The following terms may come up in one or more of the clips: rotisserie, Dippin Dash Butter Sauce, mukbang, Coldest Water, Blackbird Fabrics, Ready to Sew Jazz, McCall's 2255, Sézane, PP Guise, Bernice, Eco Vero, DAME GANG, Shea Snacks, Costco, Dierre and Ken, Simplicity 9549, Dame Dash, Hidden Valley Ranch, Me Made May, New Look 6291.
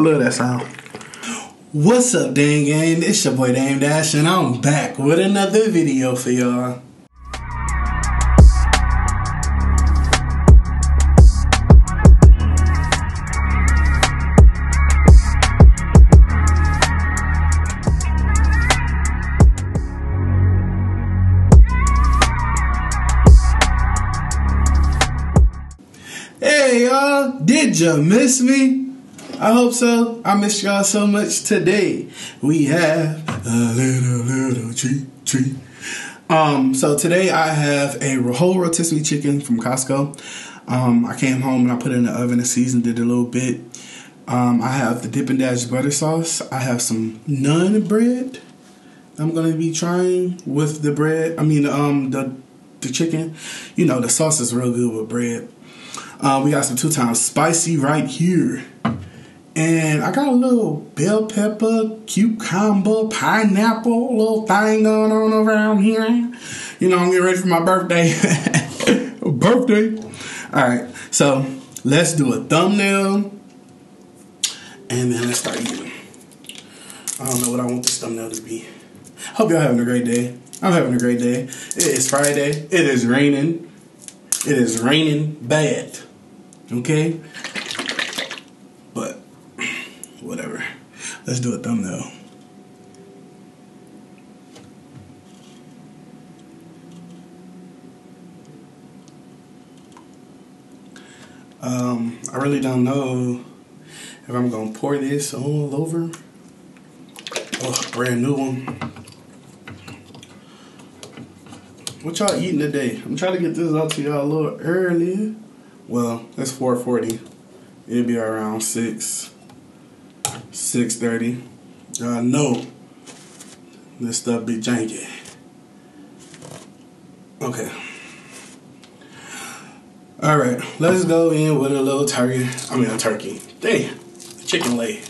love that sound. What's up, Dame Gang? It's your boy Dame Dash, and I'm back with another video for y'all. Hey y'all, did you miss me? I hope so. I missed y'all so much today. We have a little treat. So today I have a whole rotisserie chicken from Costco. I came home and I put it in the oven and seasoned it a little bit. I have the Dippin Dash Butter Sauce. I have some naan bread I'm gonna be trying with the bread. I mean the chicken. You know, the sauce is real good with bread. We got some 2 times spicy right here. And I got a little bell pepper, cucumber, pineapple, little thing going on around here. You know, I'm getting ready for my birthday. Alright, so let's do a thumbnail. And then let's start eating. I don't know what I want this thumbnail to be. Hope y'all having a great day. I'm having a great day. It is Friday. It is raining. It is raining bad, okay? But, whatever. Let's do a thumbnail. I really don't know if I'm gonna pour this all over. Oh, brand new one. What y'all eating today? I'm trying to get this out to y'all a little early. Well, it's 4:40. It'll be around 6, 6:30. Y'all know this stuff be janky. Okay. All right, let's go in with a little turkey. I mean a turkey. Dang, chicken leg.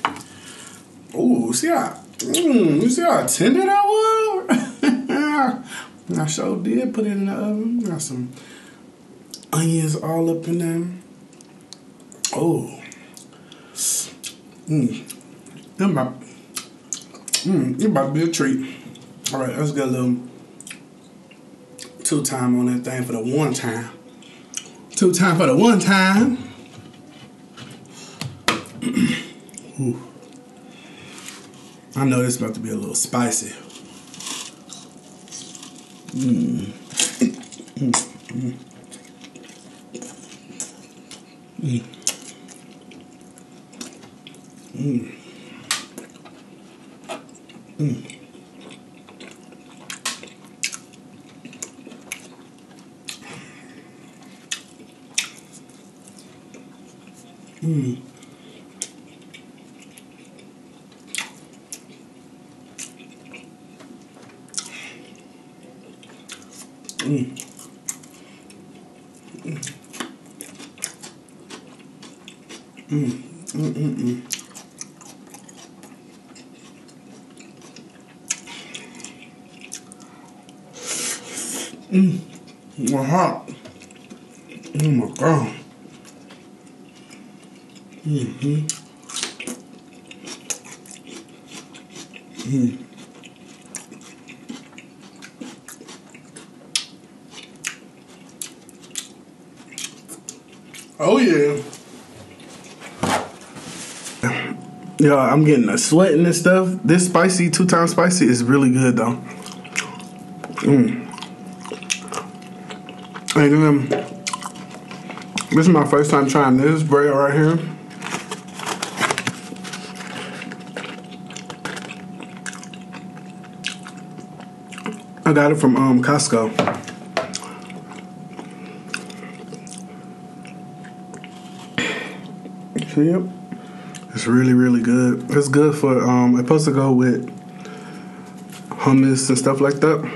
Ooh, see how, you see how tender that was? I sure did put it in the oven. Got some onions all up in there. Oh. It's about to be a treat. All right, let's get a little 2 times on that thing for the 1 time. 2 times for the 1 time. Ooh. I know this is about to be a little spicy. We're hot. Oh my God. Oh yeah. Yo, I'm getting a sweat and this stuff. This spicy, 2 times spicy is really good though. And then, this is my first time trying this bread right here. I got it from Costco. Yep. It's really, really good. It's good for, it's supposed to go with hummus and stuff like that.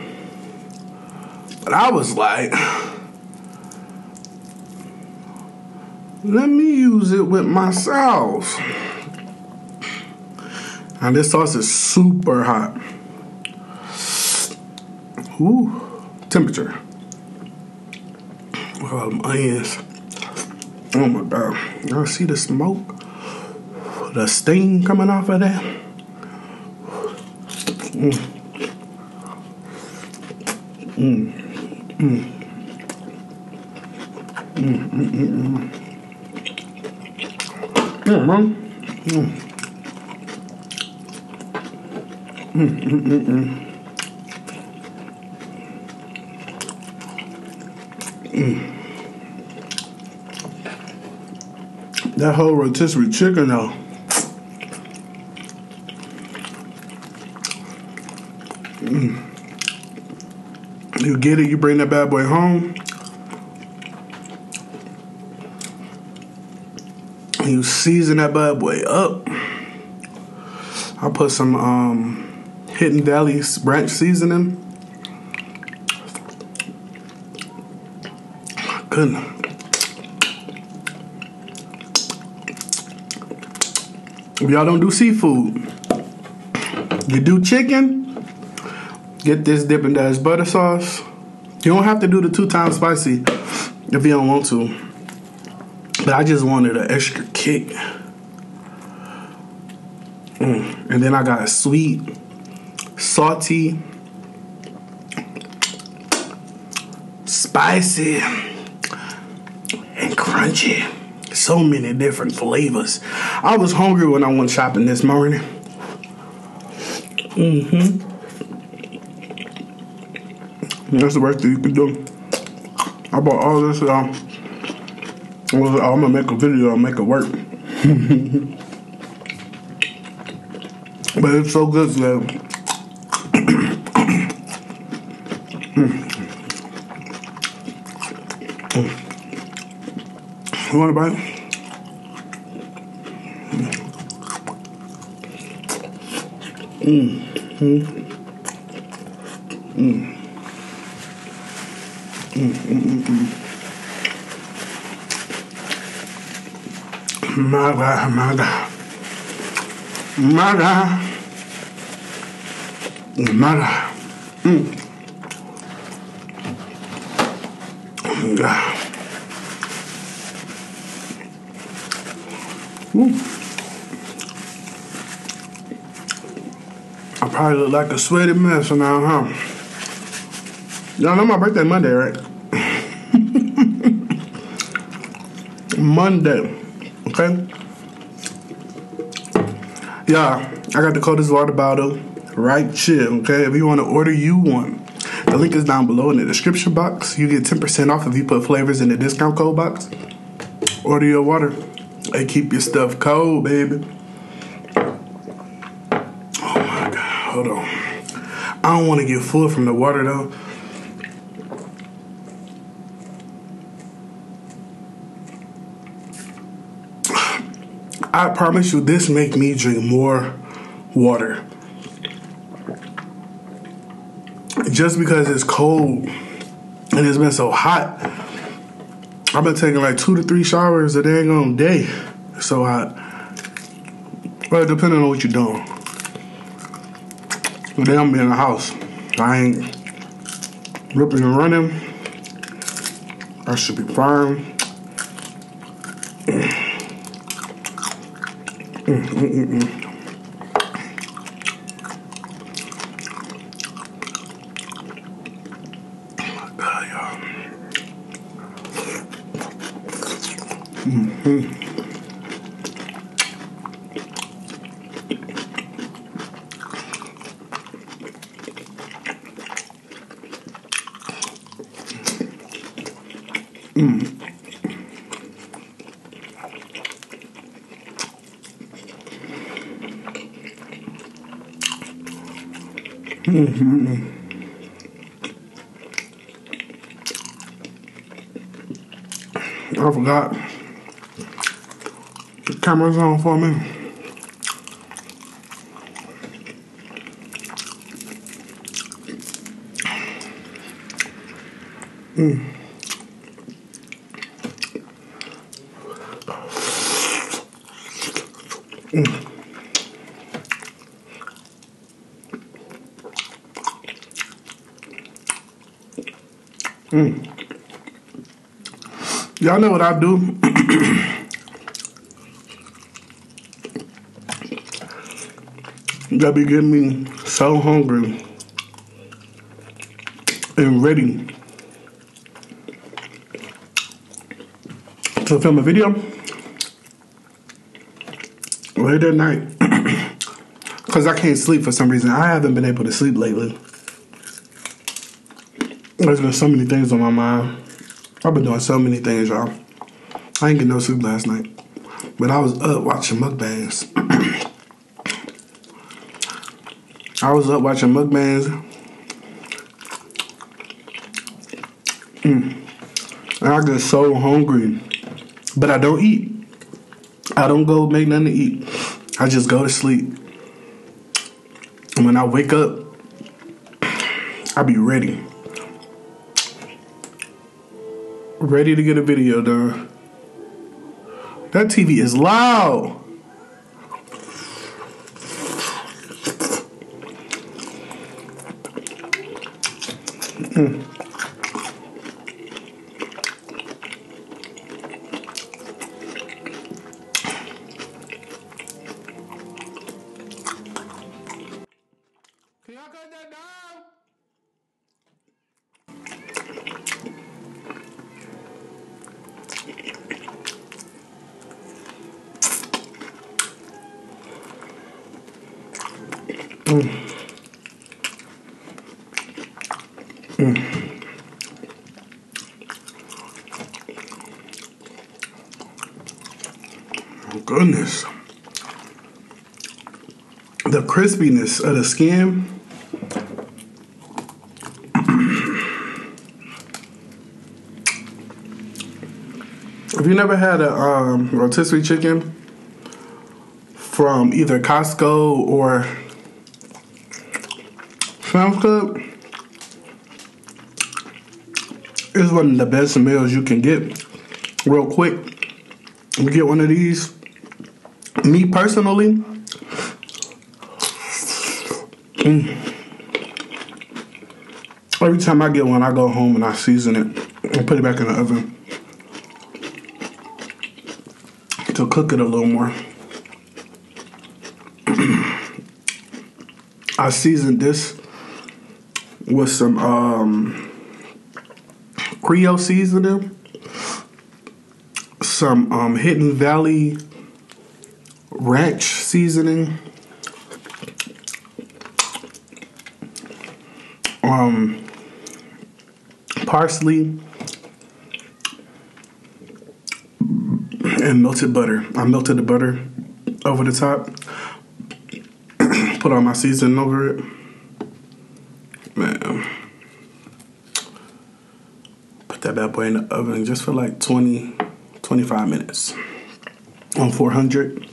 But I was like, let me use it with my sauce. And this sauce is super hot. Ooh, temperature. Onions. Oh my God, y'all see the smoke? the steam coming off of that. That whole rotisserie chicken though. You get it, you bring that bad boy home, and you season that bad boy up. I put some Hidden Valley Ranch seasoning. My goodness. If y'all don't do seafood, you do chicken, get this Dippin Dash butter sauce. You don't have to do the 2 times spicy if you don't want to. But I just wanted an extra kick. And then I got sweet, salty, spicy, and crunchy. So many different flavors. I was hungry when I went shopping this morning. That's the worst thing you can do. I bought all this, y'all. I was like, oh, I'm gonna make a video and make it work. But it's so good though. You want a bite? My God, my God. My God. My God. My God. I probably look like a sweaty mess now, huh? Y'all know my birthday Monday, right? Monday, okay? Yeah, I got the coldest water bottle right here, okay? If you want to order, you one. The link is down below in the description box. You get 10% off if you put flavors in the discount code box. Order your water. They keep your stuff cold, baby. Oh my God, hold on. I don't want to get full from the water though. I promise you, this make me drink more water. Just because it's cold and it's been so hot. I've been taking like 2 to 3 showers a dang on day. It's so hot. Well, depending on what you're doing. Today I'm in the house. I ain't ripping and running. I should be fine. I forgot the camera's on for me. Y'all know what I do. That be getting me so hungry and ready to film a video late at night. Because I can't sleep for some reason. I haven't been able to sleep lately. There's been so many things on my mind. I've been doing so many things, y'all. I didn't get no sleep last night. But I was up watching mukbangs. I was up watching mukbangs. And I get so hungry. But I don't eat. I don't go make nothing to eat. I just go to sleep. And when I wake up, I be ready. Ready to get a video done. That TV is loud. Can y'all cut that down? Oh, goodness. The crispiness of the skin. If you never had a rotisserie chicken from either Costco or Sam's Club, it's one of the best meals you can get real quick. You get one of these. Me personally, every time I get one, I go home and I season it and put it back in the oven to cook it a little more. I seasoned this with some Creole seasoning, some Hidden Valley Ranch seasoning, parsley, and melted butter. I melted the butter over the top, put all my seasoning over it. Man, put that bad boy in the oven just for like 20-25 minutes on 400.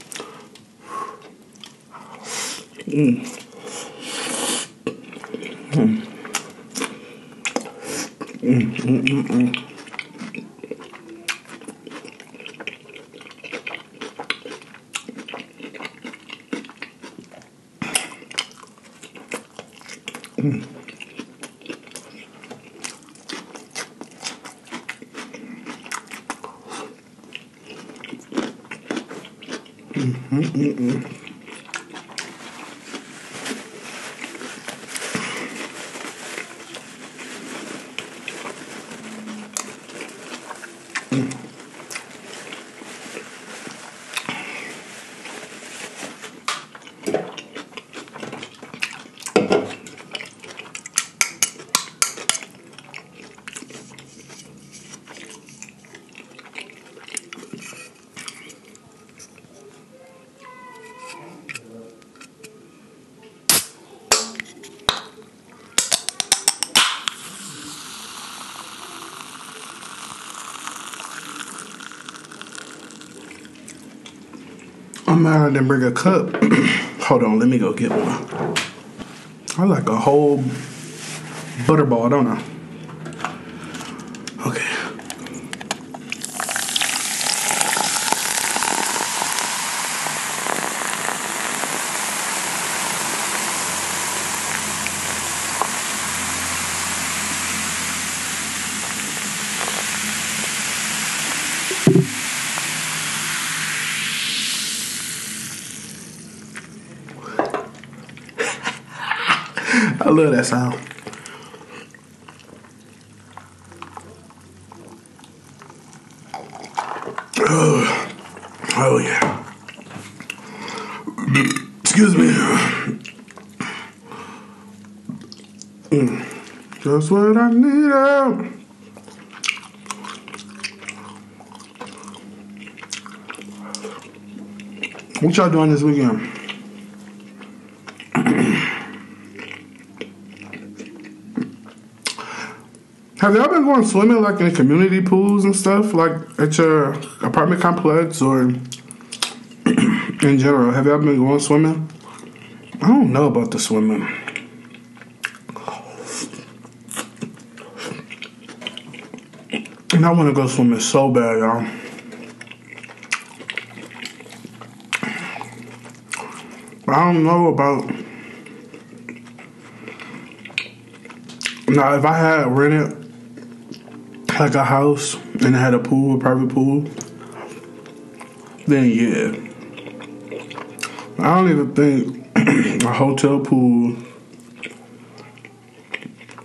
I'm out and bring a cup. Hold on, let me go get one. I like a whole butterball, don't I? love that sound. Oh yeah. Excuse me. Just what I needed. What y'all doing this weekend? Have y'all been going swimming like in the community pools and stuff, like at your apartment complex or in general? Have y'all been going swimming? I don't know about the swimming. And I want to go swimming so bad, y'all. But I don't know about... Now, if I had rented like a house and it had a pool, a private pool, then yeah. I don't even think a hotel pool,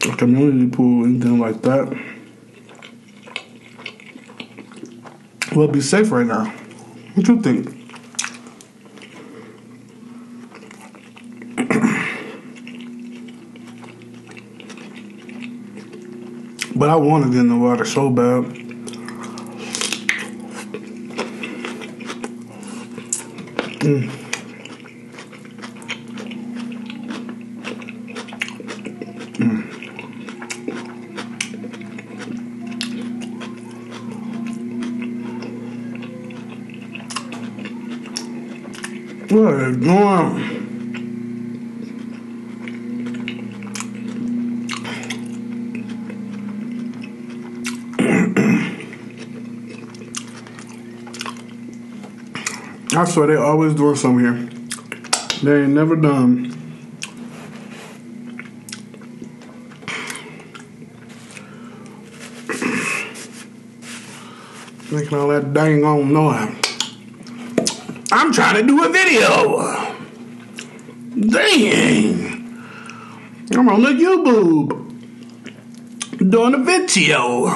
a community pool, anything like that will be safe right now. What you think? But I want to get in the water so bad. What is going on? I swear they always doing something here. They ain't never done. Making all that dang on noise. I'm trying to do a video. Dang. I'm on the YouTube doing a video.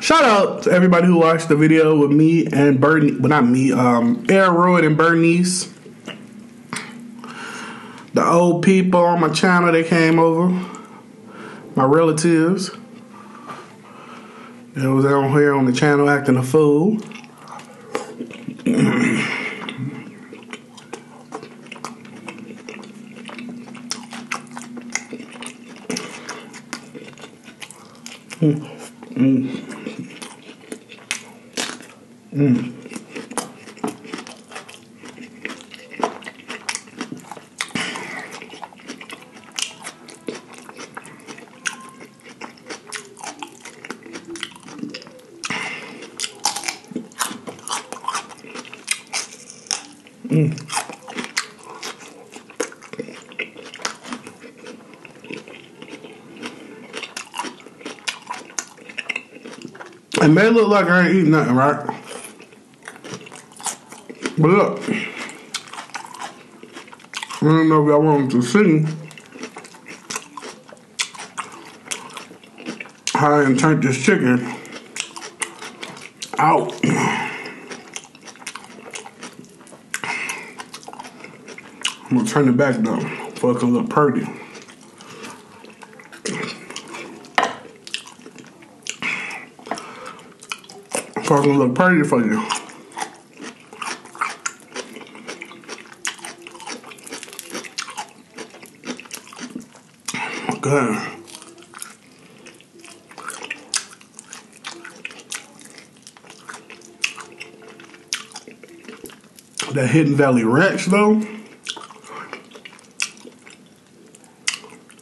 Shout out to everybody who watched the video with me and Bernice. Well, not me. Aeroid and Bernice. The old people on my channel, they came over. My relatives. They was on here on the channel acting a fool. It may look like I ain't eating nothing, right? But look, I don't know if y'all want to see how I can take this chicken out. I'm gonna turn it back though, so it can look pretty. So it can look pretty for you. Good. That Hidden Valley Ranch, though.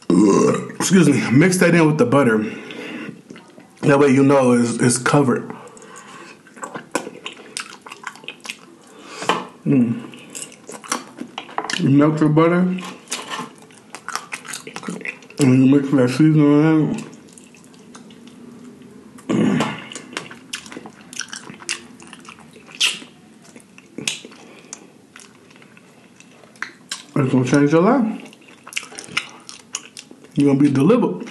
Ugh. Excuse me. Mix that in with the butter. That way you know it's covered. You melt the butter. And you mix that seasoning in. It's gonna change your life. You're gonna be delivered.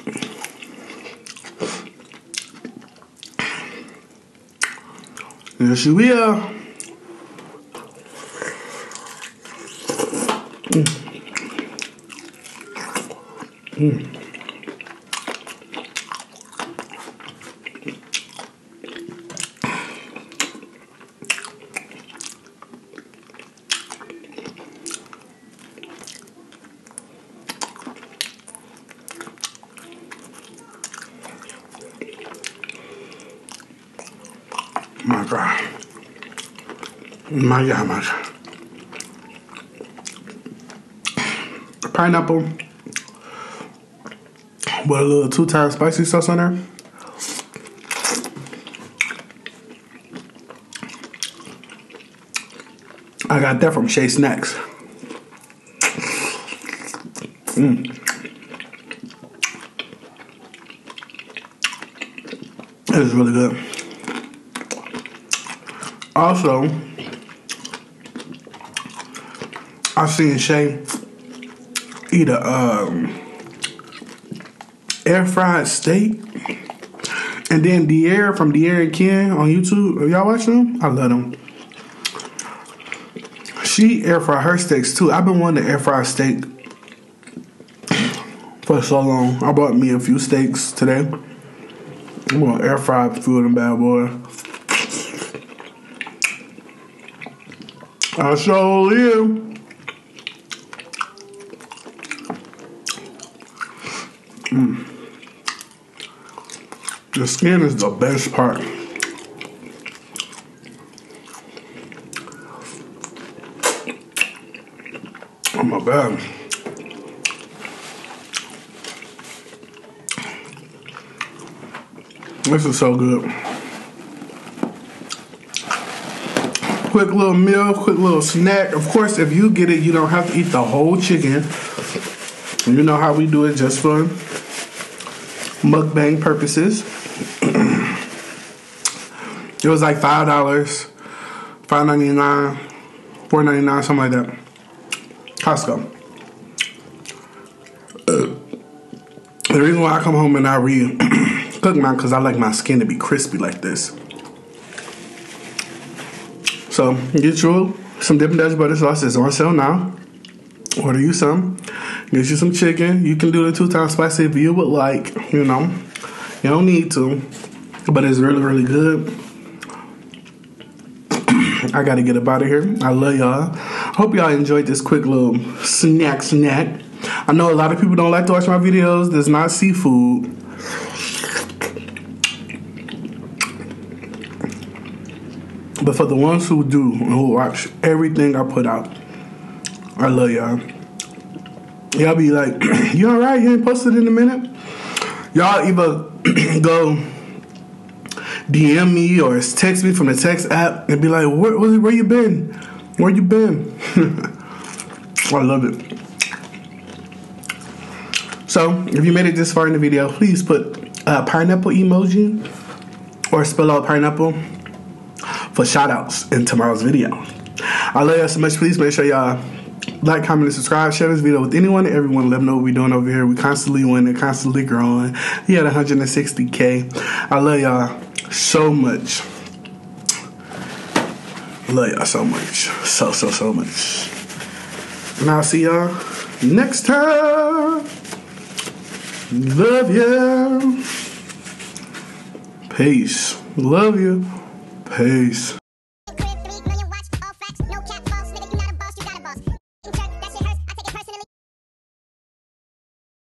Yes, you will. My God. My God, my God. Pineapple with a little 2-times spicy sauce on there. I got that from Shea Snacks. It is really good. Also, I've seen Shea eat a air fried steak, and then Dierre from Dierre and Ken on YouTube. Are y'all watching them? I love them. She air fried her steaks too. I've been wanting to air fry steak for so long. I bought me a few steaks today. I'm gonna air fry a few of them bad boy. I sure am. The skin is the best part. Oh my God. This is so good. Quick little meal, quick little snack. Of course, if you get it, you don't have to eat the whole chicken. You know how we do it just for mukbang purposes. It was like $5, $5.99, $4.99, something like that. Costco. The reason why I come home and I re-cook mine because I like my skin to be crispy like this. So get you some Dippin Dash Butter Sauce. It's on sale now. Order you some. Get you some chicken. You can do the 2-times spicy if you would like. You know, you don't need to, but it's really, really good. I gotta get up out of here. I love y'all. Hope y'all enjoyed this quick little snack. I know a lot of people don't like to watch my videos. There's not seafood. But for the ones who do, who watch everything I put out, I love y'all. Y'all be like, you alright? You ain't posted in a minute? Y'all either go DM me or text me from the text app and be like, where you been? Where you been? I love it. So, if you made it this far in the video, please put a pineapple emoji or spell out pineapple for shout outs in tomorrow's video. I love y'all so much. Please make sure y'all like, comment, and subscribe. Share this video with anyone and everyone. Let them know what we're doing over here. We constantly winning, constantly growing. We had 160K. I love y'all so much. Love y'all so much. So, so, so much. And I'll see y'all next time. Love ya. Peace. Love you. Peace.